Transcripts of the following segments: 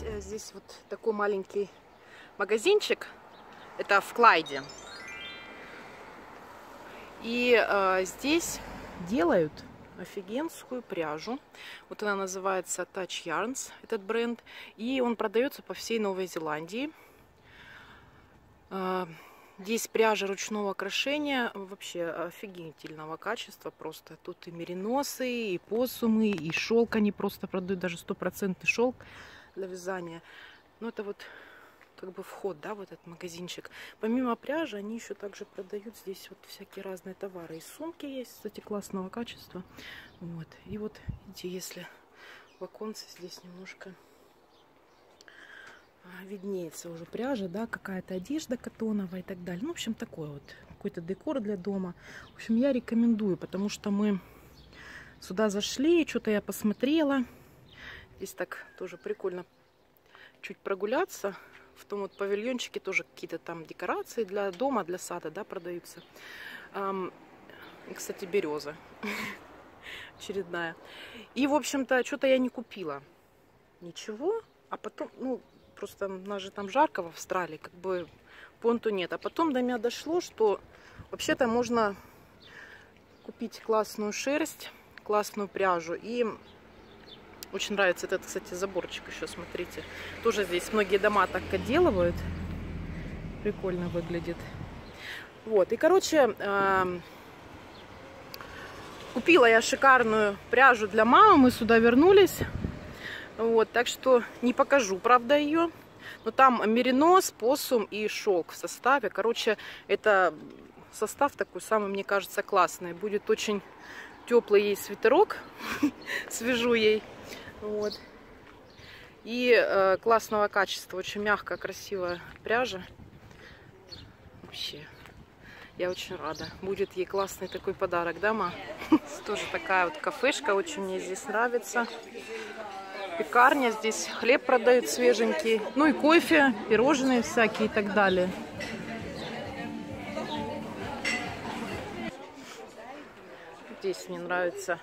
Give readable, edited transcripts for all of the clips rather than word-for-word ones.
посмотреть. Здесь вот такой маленький магазинчик. Это в Клайде. И здесь делают офигенскую пряжу. Вот она называется Touch Yarns, этот бренд. И он продается по всей Новой Зеландии. Здесь пряжа ручного крошения вообще офигительного качества. Просто тут и мериносы, и посумы, и шелк. Они просто продают даже 100% шелк для вязания. Ну, это вот как бы вход, да, в этот магазинчик. Помимо пряжи, они еще также продают здесь вот всякие разные товары. И сумки есть, кстати, классного качества. Вот. И вот, видите, если в оконце здесь немножко виднеется уже пряжа, да, какая-то одежда катоновая и так далее. Ну, в общем, такой вот какой-то декор для дома. В общем, я рекомендую, потому что мы сюда зашли, что-то я посмотрела. Здесь так тоже прикольно чуть прогуляться. В том вот павильончике тоже какие-то там декорации для дома, для сада, да, продаются. И, кстати, береза очередная. И, в общем-то, что-то я не купила. Ничего. А потом, ну, просто у нас же там жарко в Австралии, как бы понту нет. А потом до меня дошло, что вообще-то можно купить классную шерсть, классную пряжу. И очень нравится этот, кстати, заборчик еще, смотрите. Тоже здесь многие дома так отделывают. Прикольно выглядит. Вот, и, короче, купила я шикарную пряжу для мамы. Мы сюда вернулись. Вот, так что не покажу, правда, ее. Но там меринос, посум и шелк в составе. Короче, это состав такой самый, мне кажется, классный. Будет очень теплый ей свитерок. Свяжу ей. Вот. И классного качества. Очень мягкая, красивая пряжа. Вообще, я очень рада. Будет ей классный такой подарок, да, ма? Тоже такая вот кафешка. Очень мне здесь нравится. Пекарня. Здесь хлеб продают свеженький. Ну и кофе, пирожные всякие и так далее. Здесь мне нравится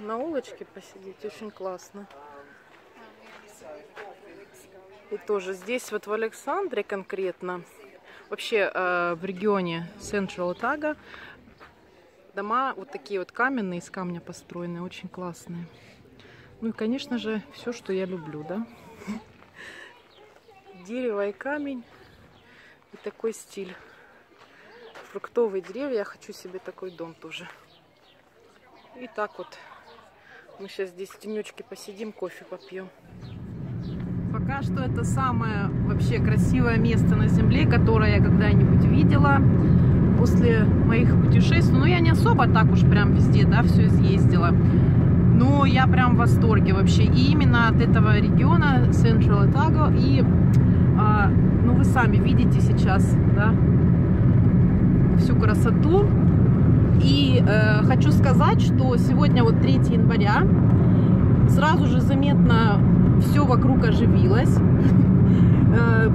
на улочке посидеть, очень классно. И тоже здесь вот в Александре конкретно, вообще в регионе Central Otago, дома вот такие вот каменные, из камня построенные, очень классные. Ну и, конечно же, все, что я люблю, да? Дерево и камень, и такой стиль. Фруктовые деревья, я хочу себе такой дом тоже. И так вот мы сейчас здесь в тенечке посидим, кофе попьем. Пока что это самое вообще красивое место на земле, которое я когда-нибудь видела после моих путешествий. Но я не особо так уж прям везде, да, все изъездила. Но я прям в восторге вообще. И именно от этого региона Central Otago. И, ну, вы сами видите сейчас, да, всю красоту. И хочу сказать, что сегодня вот 3 января, сразу же заметно все вокруг оживилось.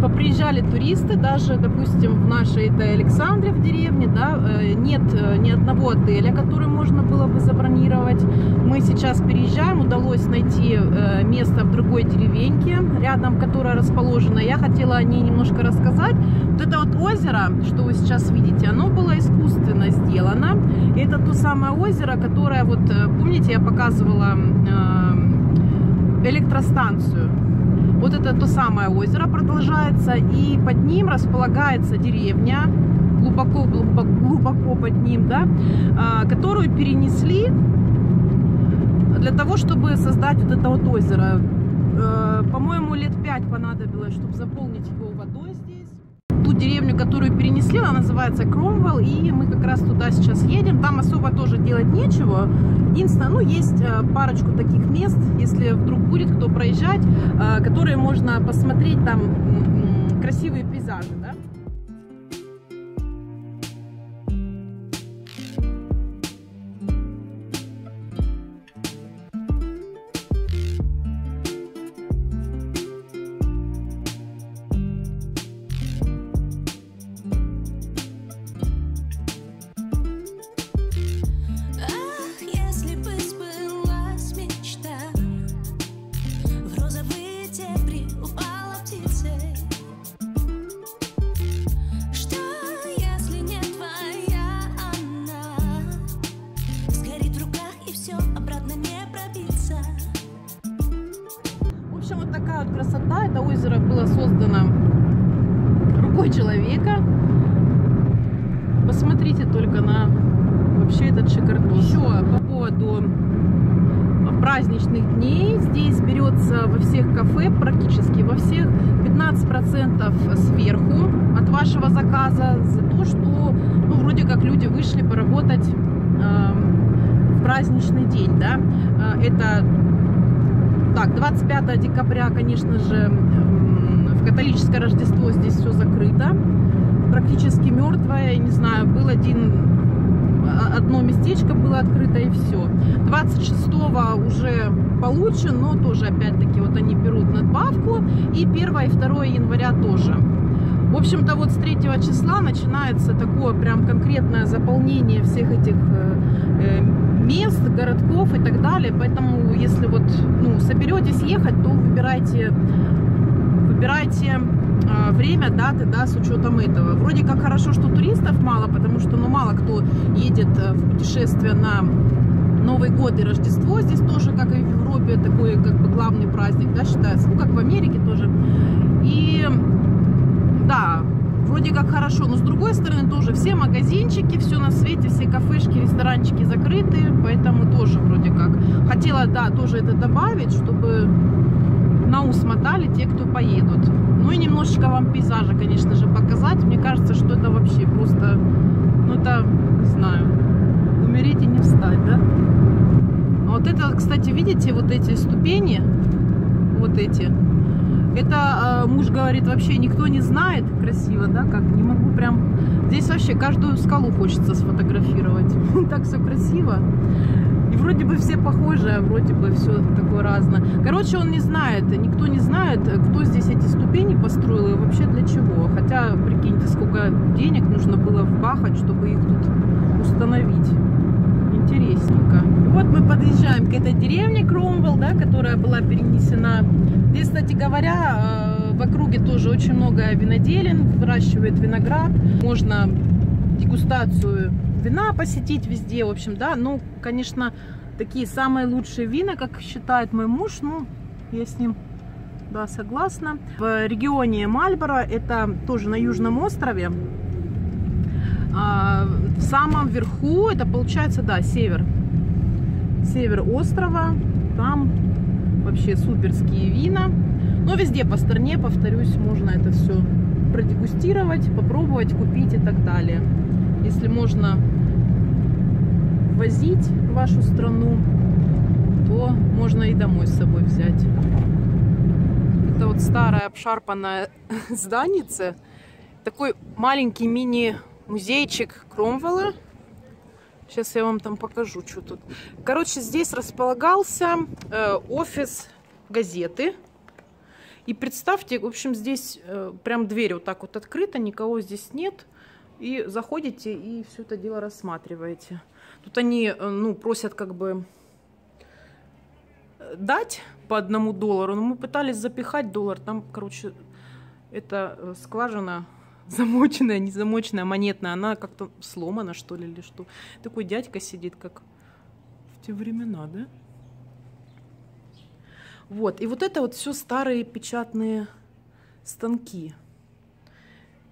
Поприезжали туристы, даже, допустим, в нашей Александре, в деревне, да, нет ни одного отеля, который можно было бы забронировать. Мы сейчас переезжаем, удалось найти место в другой деревеньке, рядом, которая расположена. Я хотела о ней немножко рассказать. Вот это вот озеро, что вы сейчас видите, оно было искусственно сделано. Это то самое озеро, которое, вот, помните, я показывала электростанцию. Вот это то самое озеро продолжается, и под ним располагается деревня, глубоко под ним, да, которую перенесли для того, чтобы создать вот это вот озеро. По-моему, лет 5 понадобилось, чтобы заполнить его водой здесь. Ту деревню, которую перенесли, она называется Кромвелл, и мы как раз туда сейчас едем. Там особо тоже делать нечего. Единственное, ну, есть парочку таких мест, если вдруг будет кто проезжать, которые можно посмотреть, там красивые пейзажи, да? вот такая вот красота. Это озеро было создано рукой человека. Посмотрите только на вообще этот шикардос. Еще по поводу праздничных дней. Здесь берется во всех кафе, практически во всех, 15% сверху от вашего заказа за то, что, ну, вроде как люди вышли поработать в праздничный день, да. Это так, 25 декабря, конечно же, в католическое Рождество здесь все закрыто, практически мертвое, не знаю, было одно местечко было открыто и все. 26-го уже получше, но тоже опять-таки вот они берут надбавку, и 1 и 2 января тоже. В общем-то вот с 3 числа начинается такое прям конкретное заполнение всех этих мест, городков и так далее, поэтому если вот, ну, соберетесь ехать, то выбирайте время, даты, да, с учетом этого. Вроде как хорошо, что туристов мало, потому что, ну, мало кто едет в путешествие на Новый год и Рождество. Здесь тоже, как и в Европе, такой как бы главный праздник, да, считается, ну, как в Америке тоже. И да, вроде как хорошо, но с другой стороны тоже все магазинчики, все на свете, все кафешки, ресторанчики закрыты, поэтому тоже вроде как. Хотела, да, тоже это добавить, чтобы на ус мотали те, кто поедут. Ну и немножечко вам пейзажа, конечно же, показать. Мне кажется, что это вообще просто, ну это, не знаю, умереть и не встать, да? А вот это, кстати, видите, вот эти ступени, вот эти. Это, муж говорит, вообще никто не знает. Красиво, да, как? Не могу прям... Здесь вообще каждую скалу хочется сфотографировать. Так все красиво. И вроде бы все похожи, а вроде бы все такое разное. Короче, он не знает, никто не знает, кто здесь эти ступени построил и вообще для чего. Хотя, прикиньте, сколько денег нужно было вбахать, чтобы их тут установить. Интересненько. Вот мы подъезжаем к этой деревне Кромвелл, да, которая была перенесена. Здесь, кстати говоря, в округе тоже очень много виноделин, выращивает виноград. Можно дегустацию вина посетить везде, в общем, да. Ну, конечно, такие самые лучшие вина, как считает мой муж, ну, я с ним, да, согласна. В регионе Мальборо, это тоже на Южном острове, в самом верху, это получается, да, север острова, там вообще суперские вина. Но везде по стране, повторюсь, можно это все продегустировать, попробовать, купить и так далее. Если можно возить в вашу страну, то можно и домой с собой взять. Это вот старая обшарпанная зданица. Такой маленький мини-музейчик Кромвелла. Сейчас я вам там покажу, что тут. Короче, здесь располагался офис газеты. И представьте, в общем, здесь прям дверь вот так вот открыта, никого здесь нет. И заходите, и все это дело рассматриваете. Тут они, ну, просят как бы дать по $1, но мы пытались запихать $1. Там, короче, эта скважина замоченная, не замоченная, монетная, она как-то сломана, что ли, или что. Такой дядька сидит, как в те времена, да? Вот, и вот это вот все старые печатные станки.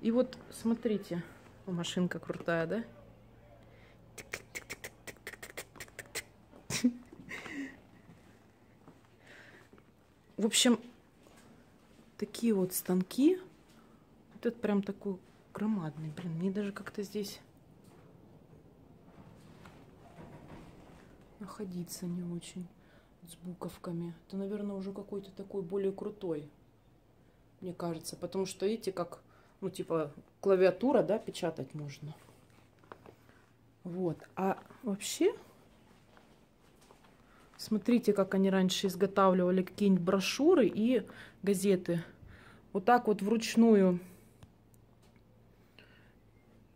И вот, смотрите... Машинка крутая, да? В общем, такие вот станки. Вот это прям такой громадный. Блин, мне даже как-то здесь находиться не очень. С буковками. Это, наверное, уже какой-то такой более крутой, мне кажется. Потому что, видите, как... Ну, типа, клавиатура, да, печатать можно. Вот. А вообще, смотрите, как они раньше изготавливали какие-нибудь брошюры и газеты. Вот так вот вручную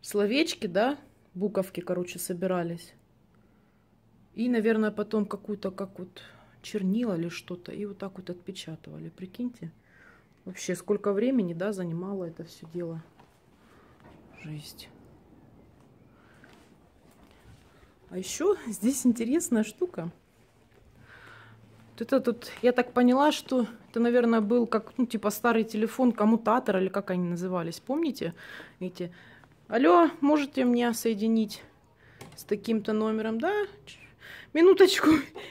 словечки, да, буковки, короче, собирались. И, наверное, потом какую-то, как вот чернила или что-то, и вот так вот отпечатывали, прикиньте. Вообще, сколько времени, да, занимало это все дело. Жесть. А еще здесь интересная штука. Вот Это тут, я так поняла, что это, наверное, был как, ну, типа старый телефон, коммутатор, или как они назывались, помните? Видите? Алло, можете меня соединить с таким-то номером, да? Минуточку.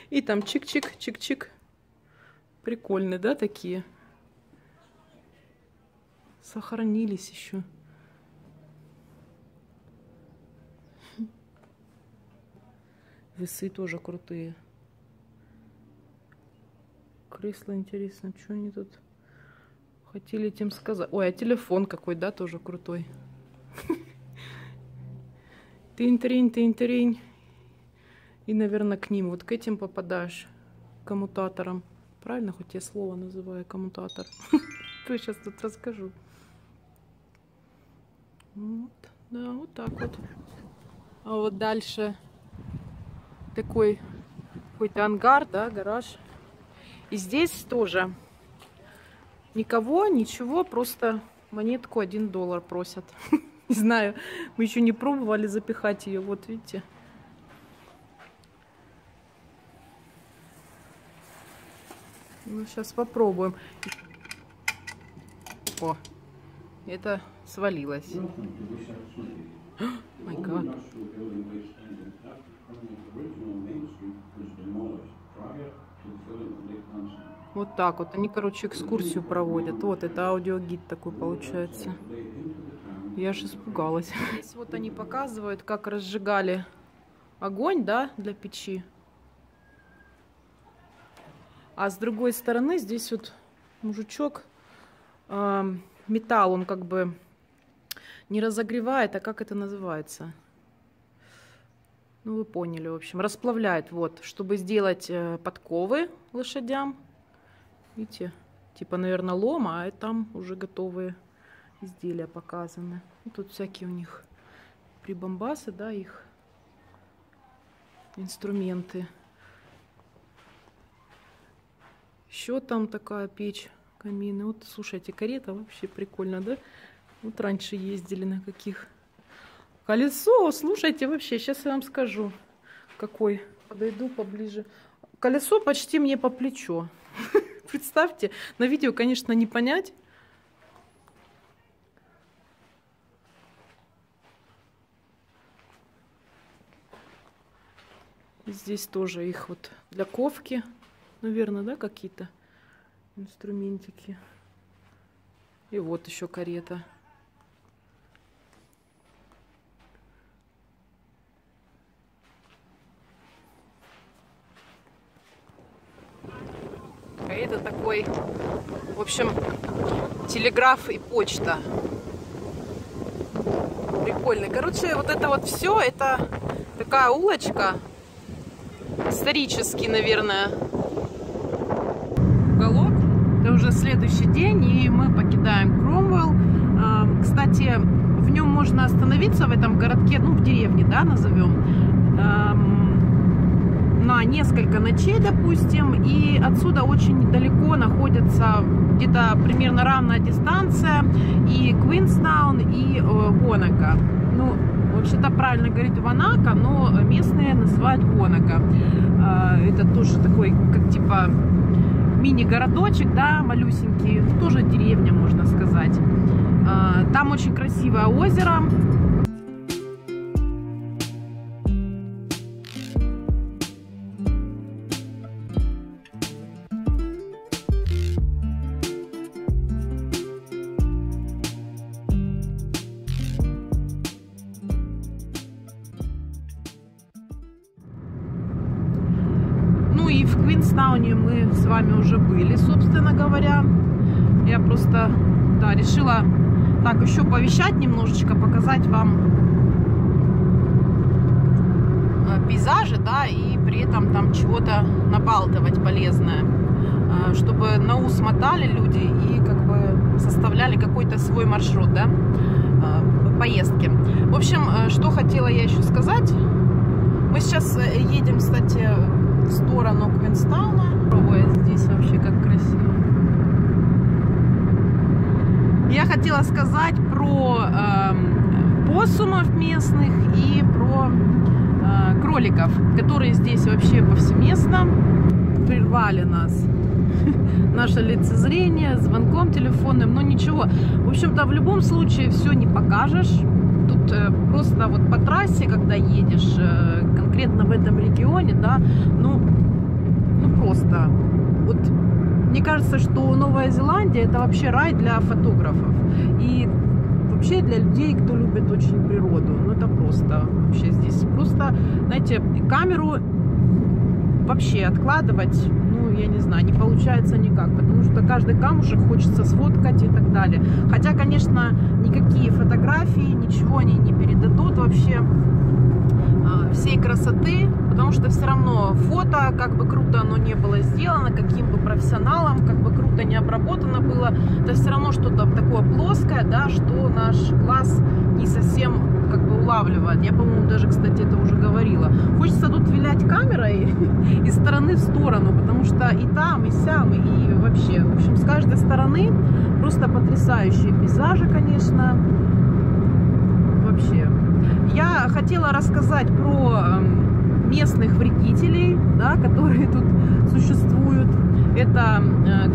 И там чик-чик, чик-чик. Прикольные, да, такие? Сохранились еще. Весы тоже крутые. Крысло, интересно, что они тут хотели этим сказать. Ой, а телефон какой, да, тоже крутой. Тынь-тырень, тынь-тырень. И, наверное, к ним, вот к этим попадаешь, коммутатором. Правильно, хоть я слово называю коммутатор. То я сейчас тут расскажу. Вот, да, вот так вот. А вот дальше такой какой-то ангар, да, гараж. И здесь тоже никого, ничего, просто монетку $1 просят. Не знаю, мы еще не пробовали запихать ее, вот видите. Ну, сейчас попробуем. О, это свалилось. Май гад. Вот так вот. Они, короче, экскурсию проводят. Вот, это аудиогид такой получается. Я аж испугалась. Здесь вот они показывают, как разжигали огонь, да, для печи. А с другой стороны здесь вот мужичок металл, он как бы не разогревает, а как это называется? Ну, вы поняли, в общем, расплавляет, вот, чтобы сделать подковы лошадям. Видите, типа, наверное, лома, а там уже готовые изделия показаны. Ну, тут всякие у них прибамбасы, да, их инструменты. Еще там такая печь, камины. Вот, слушайте, карета вообще прикольно, да? Вот раньше ездили на каких. Колесо, слушайте, вообще, сейчас я вам скажу, какой. Подойду поближе. Колесо почти мне по плечо. Представьте, на видео, конечно, не понять. Здесь тоже их вот для ковки, наверное, да, какие-то инструментики. И вот еще карета. Это такой, в общем, телеграф и почта. Прикольный. Короче, вот это вот все, это такая улочка. Исторический, наверное, уголок. Это уже следующий день, и мы покидаем Кромвелл. Кстати, в нем можно остановиться, в этом городке, ну, в деревне, да, назовем. На несколько ночей, допустим, и отсюда очень недалеко находится где-то примерно равная дистанция и Квинстаун, и Ванака. Ну, вообще-то правильно говорить Ванака, но местные называют Ванака. Это тоже такой, как типа мини-городочек, да, малюсенький, тоже деревня, можно сказать. Там очень красивое озеро. Мы с вами уже были, собственно говоря. Я просто, да, решила так еще повещать немножечко, показать вам пейзажи, да, и при этом там чего-то набалтывать полезное, чтобы на ус мотали люди и как бы составляли какой-то свой маршрут, да, поездки. В общем, что хотела я еще сказать. Мы сейчас едем, кстати, в сторону Квинстауна. Ой, здесь вообще как красиво. Я хотела сказать про посумов местных и про кроликов, которые здесь вообще повсеместно. прервали нас. Наше лицезрение, звонком телефонным, но ничего. В общем-то, в любом случае все не покажешь. Тут просто вот по трассе, когда едешь, конкретно в этом регионе, да, ну просто. Вот мне кажется, что Новая Зеландия — это вообще рай для фотографов. И вообще для людей, кто любит очень природу. Ну это просто, вообще здесь просто, знаете, камеру вообще откладывать, ну, я не знаю, не получается никак, потому что каждый камушек хочется сфоткать и так далее. Хотя, конечно, никакие фотографии, ничего они не передадут вообще всей красоты, потому что все равно фото, как бы круто оно не было сделано, каким бы профессионалом, как бы круто не обработано было, это все равно что-то такое плоское, да, что наш глаз не совсем как бы улавливает. Я, по-моему, даже, кстати, это уже говорила. Хочется тут вилять камерой из стороны в сторону, потому что и там, и сям, и вообще, в общем, с каждой стороны просто потрясающие пейзажи, конечно, вообще. Я хотела рассказать про местных вредителей, да, которые тут существуют. Это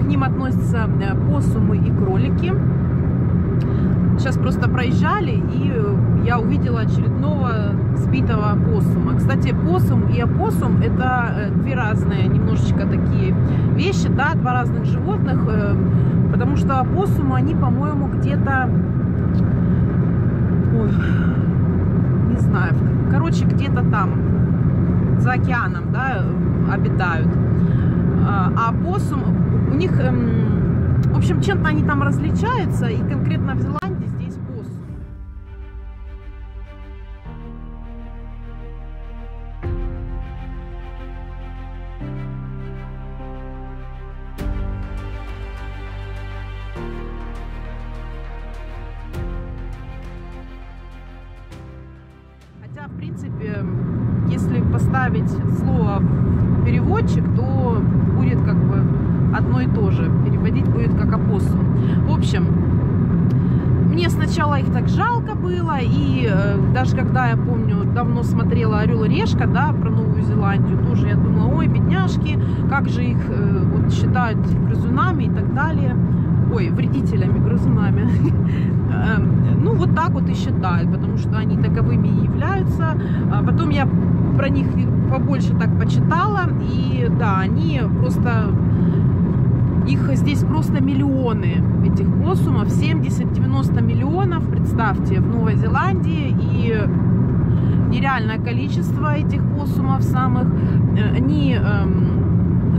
к ним относятся посумы и кролики. Сейчас просто проезжали, и я увидела очередного сбитого посума. Кстати, посум и опоссум — это две разные немножечко такие вещи, да, два разных животных, потому что опоссумы, они, по-моему, где-то... не знаю, короче, где-то там за океаном, да, обитают. А опоссум, у них, в общем, чем-то они там различаются, и конкретно в Зеландии здесь опоссум. В принципе, если поставить слово в переводчик, то будет как бы одно и то же. Переводить будет как опоссум. В общем, мне сначала их так жалко было, и даже когда я помню, давно смотрела «Орел и Решка», да, про Новую Зеландию, тоже я думала, ой, бедняжки, как же их вот считают грызунами и так далее. Ой, вредителями, грызунами. Ну, вот так вот и считают, потому что они таковыми и являются. Потом я про них побольше так почитала. И да, они просто... Их здесь просто миллионы, этих опоссумов. 70-90 миллионов, представьте, в Новой Зеландии. И нереальное количество этих опоссумов самых. Они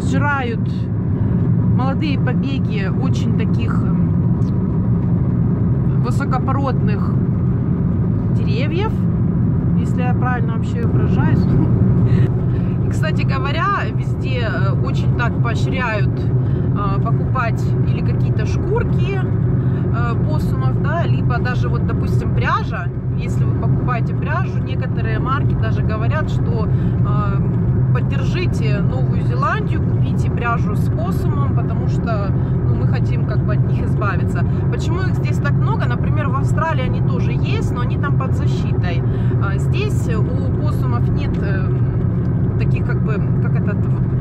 сжирают... Молодые побеги очень таких высокопородных деревьев, если я правильно вообще выражаюсь. И, кстати говоря, везде очень так поощряют покупать или какие-то шкурки опоссумов, да, либо даже вот, допустим, пряжа. Если вы покупаете пряжу, некоторые марки даже говорят, что... Поддержите Новую Зеландию, купите пряжу с опоссумом, потому что, ну, мы хотим как бы от них избавиться. Почему их здесь так много? Например, в Австралии они тоже есть, но они там под защитой. Здесь у опоссумов нет таких как бы, как это,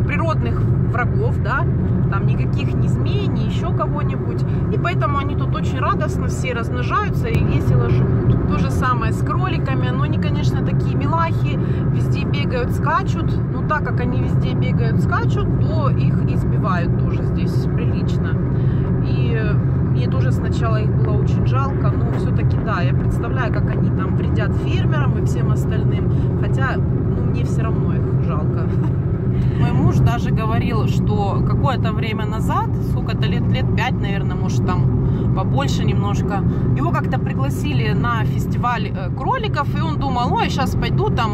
природных врагов, да, там никаких ни змей, ни еще кого-нибудь. И поэтому они тут очень радостно все размножаются и весело живут. То же самое с кроликами, но они, конечно, такие милахи, везде бегают, скачут. Но так как они везде бегают, скачут, то их избивают тоже здесь прилично. И мне тоже сначала их было очень жалко, но все-таки, да, я представляю, как они там вредят фермерам и всем остальным. Хотя, ну, мне все равно их жалко. Мой муж даже говорил, что какое-то время назад, сколько-то лет 5, наверное, может, там побольше немножко, его как-то пригласили на фестиваль кроликов, и он думал, ой, сейчас пойду, там,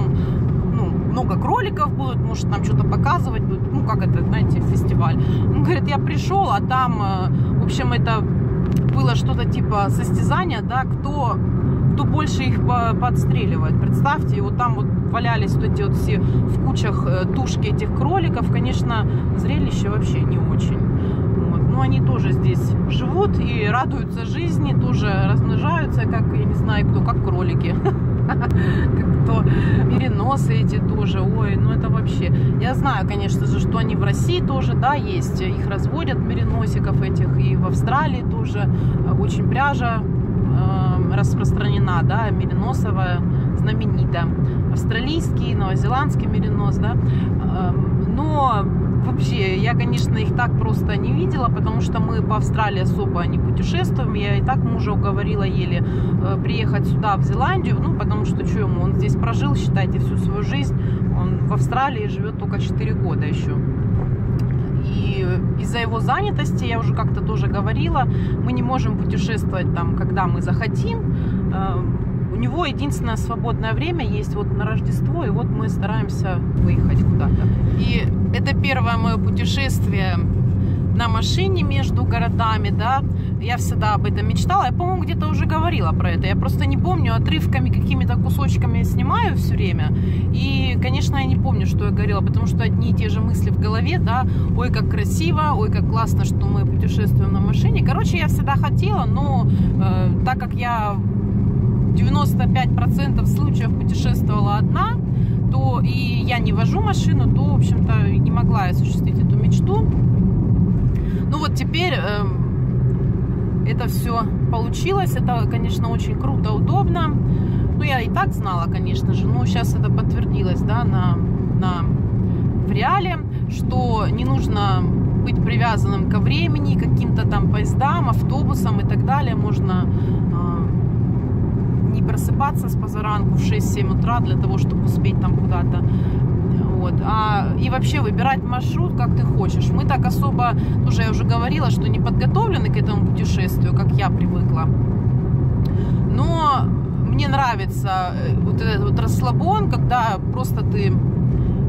ну, много кроликов будут, может, нам что-то показывать будут, ну, как это, знаете, фестиваль. Он говорит, я пришел, а там, в общем, это было что-то типа состязания, да, кто больше их подстреливает. Представьте, вот там вот валялись вот эти вот все в кучах тушки этих кроликов. Конечно, зрелище вообще не очень. Вот. Но они тоже здесь живут и радуются жизни, тоже размножаются, как, я не знаю, кто, как кролики. Как-то мериносы эти тоже, ой, ну это вообще... Я знаю, конечно же, что они в России тоже, да, есть, их разводят, мериносиков этих, и в Австралии тоже очень пряжа распространена, да, мериносовая, знаменитая. Австралийский, новозеландский меринос, да, но... Вообще, я, конечно, их так просто не видела, потому что мы по Австралии особо не путешествуем. Я и так мужа уговорила еле приехать сюда, в Зеландию, ну, потому что, что ему, он здесь прожил, считайте, всю свою жизнь. Он в Австралии живет только 4 года еще. И из-за его занятости, я уже как-то тоже говорила, мы не можем путешествовать там, когда мы захотим. У него единственное свободное время есть вот на Рождество, и вот мы стараемся выехать куда-то. И это первое мое путешествие на машине между городами, да. Я всегда об этом мечтала, я, по-моему, где-то уже говорила про это. Я просто не помню, отрывками, какими-то кусочками я снимаю все время. И, конечно, я не помню, что я говорила, потому что одни и те же мысли в голове, да. Ой, как красиво, ой, как классно, что мы путешествуем на машине. Короче, я всегда хотела, но так как я... 95% случаев путешествовала одна, то и я не вожу машину, то, в общем-то, не могла осуществить эту мечту. Ну вот теперь это все получилось. Это, конечно, очень круто, удобно. Ну, я и так знала, конечно же, но сейчас это подтвердилось, да, в реале, что не нужно быть привязанным ко времени, каким-то там поездам, автобусам и так далее. Можно... не просыпаться с позаранку в 6-7 утра для того, чтобы успеть там куда-то. Вот. И вообще выбирать маршрут, как ты хочешь. Мы так особо, тоже я уже говорила, что не подготовлены к этому путешествию, как я привыкла. Но мне нравится вот этот вот расслабон, когда просто ты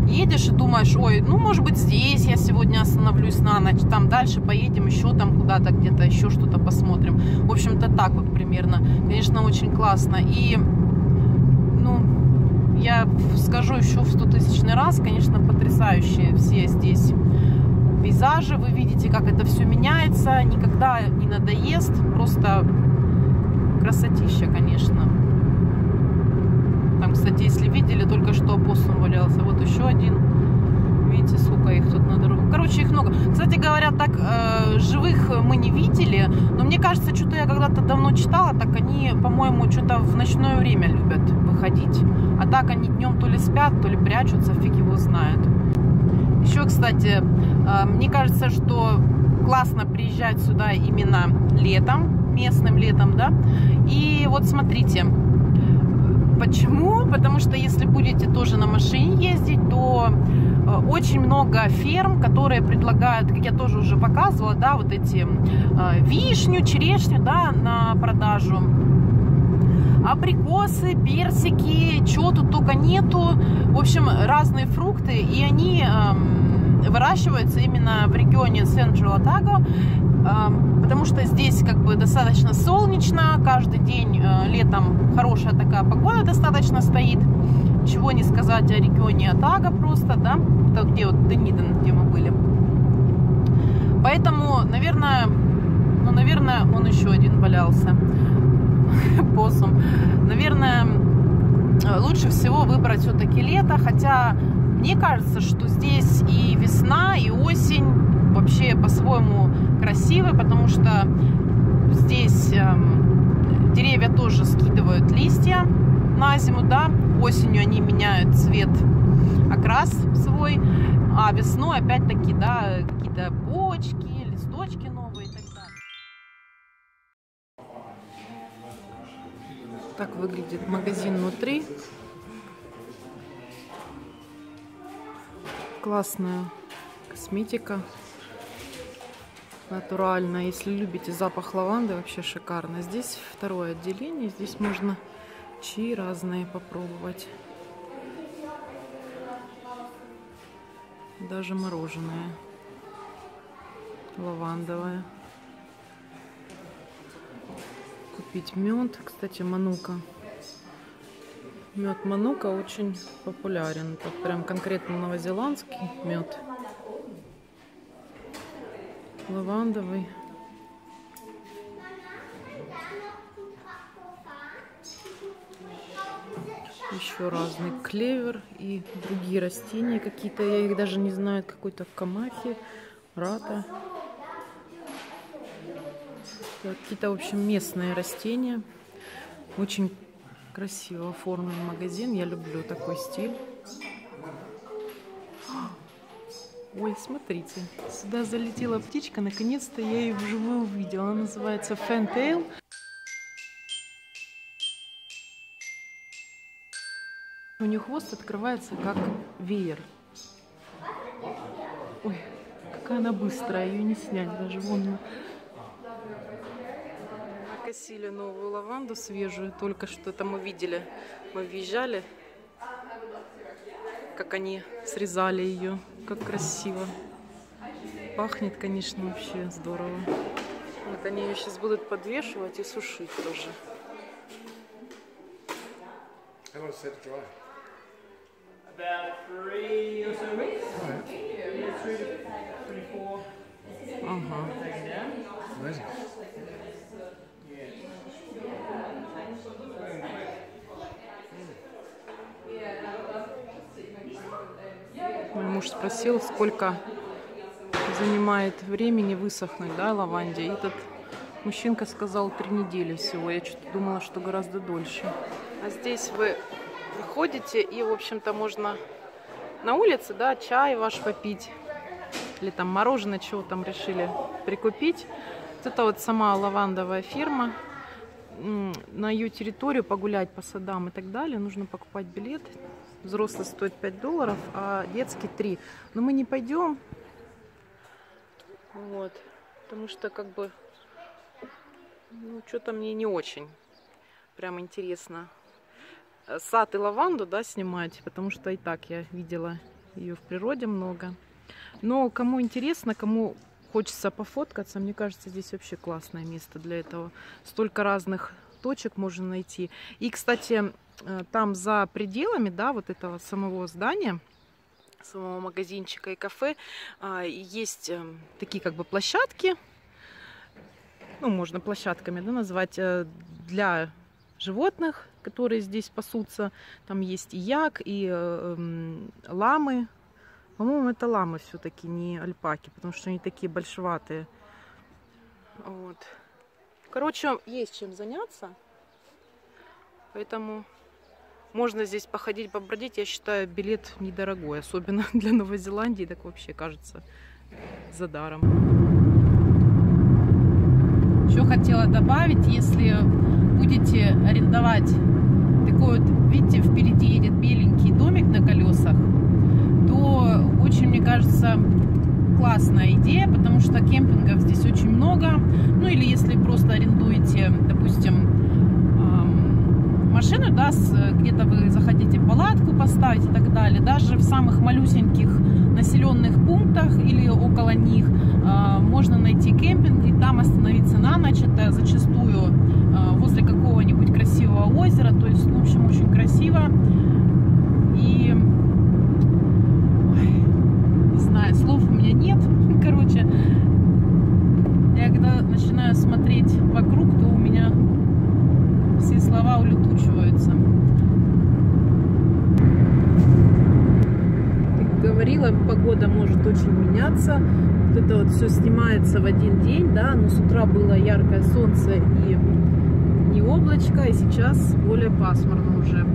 едешь и думаешь, ой, ну, может быть, здесь я сегодня остановлюсь на ночь, там дальше поедем еще там куда-то, где-то еще что-то посмотрим. В общем-то, так вот примерно. Конечно, очень классно. И, ну, я скажу еще в 100-тысячный раз, конечно, потрясающие все здесь пейзажи. Вы видите, как это все меняется. Никогда не надоест. Просто красотища, конечно. Там, кстати, если видели, только что опоссум валялся. Вот еще один. Видите, сколько их тут на дорогу. Короче, их много. Кстати говоря, так живых мы не видели. Но мне кажется, что-то я когда-то давно читала, так они, по-моему, что-то в ночное время любят выходить. А так они днем то ли спят, то ли прячутся, фиг его знает. Еще, кстати, мне кажется, что классно приезжать сюда именно летом, местным летом, да. И вот смотрите. Почему? Потому что если будете тоже на машине ездить, то очень много ферм, которые предлагают, как я тоже уже показывала, да, вот эти вишню, черешню, да, на продажу, абрикосы, персики, чего тут только нету, в общем, разные фрукты, и они выращиваются именно в регионе Central Otago, потому что здесь как бы достаточно солнечно, каждый день летом хорошая такая погода достаточно стоит, чего не сказать о регионе Отаго просто, да, где вот Дениден, где мы были. Поэтому, наверное, ну, наверное, он еще один валялся, посум. Наверное, лучше всего выбрать все-таки лето, хотя мне кажется, что здесь и весна, и осень вообще по-своему красивы, потому что здесь деревья тоже скидывают листья на зиму, да, осенью они меняют цвет, окрас свой, а весной опять-таки, да, какие-то почки, листочки новые и так далее. Так выглядит магазин внутри. Классная косметика, натуральная. Если любите запах лаванды, вообще шикарно. Здесь второе отделение, здесь можно чаи разные попробовать. Даже мороженое лавандовое. Купить мед, кстати, Манука. Мед Манука очень популярен, так прям конкретно новозеландский мед. Лавандовый. еще разный клевер и другие растения какие-то. Я их даже не знаю. Какой-то камахи, рата. Какие-то, в общем, местные растения. Очень красиво оформлен магазин. Я люблю такой стиль. Ой, смотрите, сюда залетела птичка. Наконец-то я ее вживую увидела. Она называется Fantail. У нее хвост открывается как веер. Ой, какая она быстрая, ее не снять даже. Вон. Косили новую лаванду свежую, только что там мы видели, мы въезжали, как они срезали ее, как красиво. Пахнет, конечно, вообще здорово. Вот они ее сейчас будут подвешивать и сушить тоже. Ага. Мой муж спросил, сколько занимает времени высохнуть, да, лаванде. И этот мужчинка сказал 3 недели всего. Я что-то думала, что гораздо дольше. А здесь вы выходите и, в общем-то, можно на улице, да, чай ваш попить. Или там мороженое, чего там решили прикупить. Вот это вот сама лавандовая фирма. На ее территорию погулять по садам и так далее нужно покупать билет. Взрослый стоит $5, а детский 3. Но мы не пойдем, вот, потому что как бы, ну, что-то мне не очень прям интересно сад и лаванду, да, снимать, потому что и так я видела ее в природе много. Но кому интересно, кому хочется пофоткаться, мне кажется, здесь вообще классное место для этого. Столько разных точек можно найти. И, кстати, там за пределами, да, вот этого самого здания, самого магазинчика и кафе, есть такие как бы площадки, ну, можно площадками, да, назвать, для животных, которые здесь пасутся. Там есть и як, и ламы. По-моему, это ламы все-таки, не альпаки, потому что они такие большеватые. Вот. Короче, есть чем заняться. Поэтому можно здесь походить, побродить. Я считаю, билет недорогой, особенно для Новой Зеландии. Так вообще кажется за даром. Еще хотела добавить, если будете арендовать такой вот, видите, впереди едет беленький домик на колесах, то очень, мне кажется, классная идея, потому что кемпингов здесь очень много. Ну или если просто арендуете, допустим, машину, да, где-то вы захотите палатку поставить и так далее, даже в самых малюсеньких населенных пунктах или около них можно найти кемпинг и там остановиться на ночь. Это зачастую возле какого-нибудь красивого озера, то есть, в общем, очень красиво. И слов у меня нет. Короче, я когда начинаю смотреть вокруг, то у меня все слова улетучиваются. Ты говорила, погода может очень меняться. Вот это вот все снимается в один день, да, но с утра было яркое солнце и не облачко, и сейчас более пасмурно уже.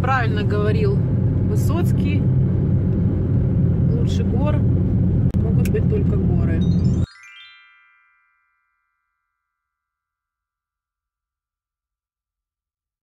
Правильно говорил Высоцкий, лучше гор могут быть только горы.